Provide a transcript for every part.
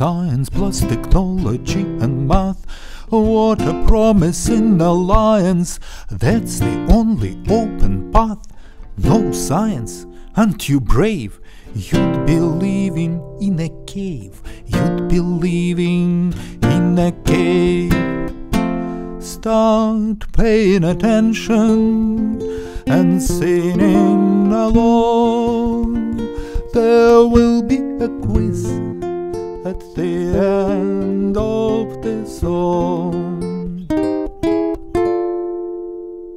science plus technology and math. What a promising alliance, that's the only open path. No science, aren't you brave? You'd be living in a cave, you'd be living in a cave. Start paying attention and singing along. There will be a quiz at the end of the song.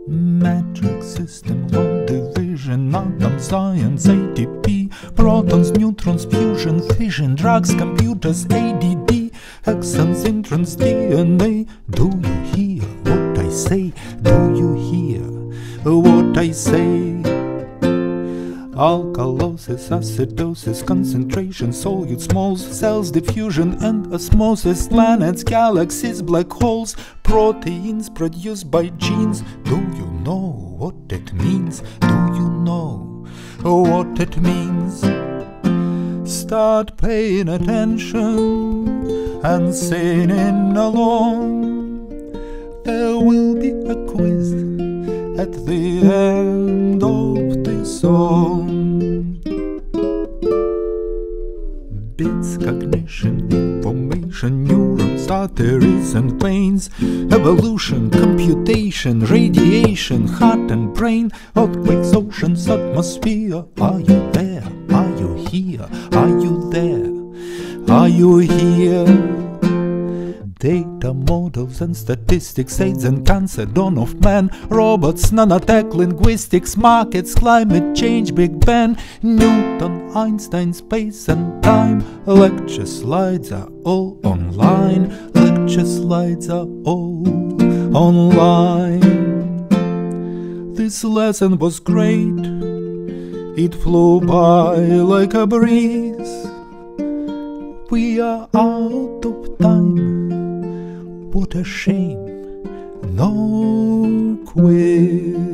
Metric system, long division, atom science, ATP, protons, neutrons, fusion, fission, drugs, computers, ADD, axons, introns, DNA. Do you hear what I say? Do you hear what I say? Alkalosis, acidosis, concentration, solute, small cells, diffusion and osmosis, planets, galaxies, black holes, proteins produced by genes. Do you know what it means? Do you know what it means? Start paying attention and singing along. There will be a quiz at the end of the song. Bits, cognition, information, neurons, arteries and veins, evolution, computation, radiation, heart and brain, earthquakes, oceans, atmosphere. Are you there? Are you here? Are you there? Are you here? Data, models and statistics, AIDS and cancer, dawn of man, robots, nanotech, linguistics, markets, climate change, Big Bang, Newton, Einstein, space and time. Lecture slides are all online. Lecture slides are all online. This lesson was great. It flew by like a breeze. We are out of time. What a shame, no quiz.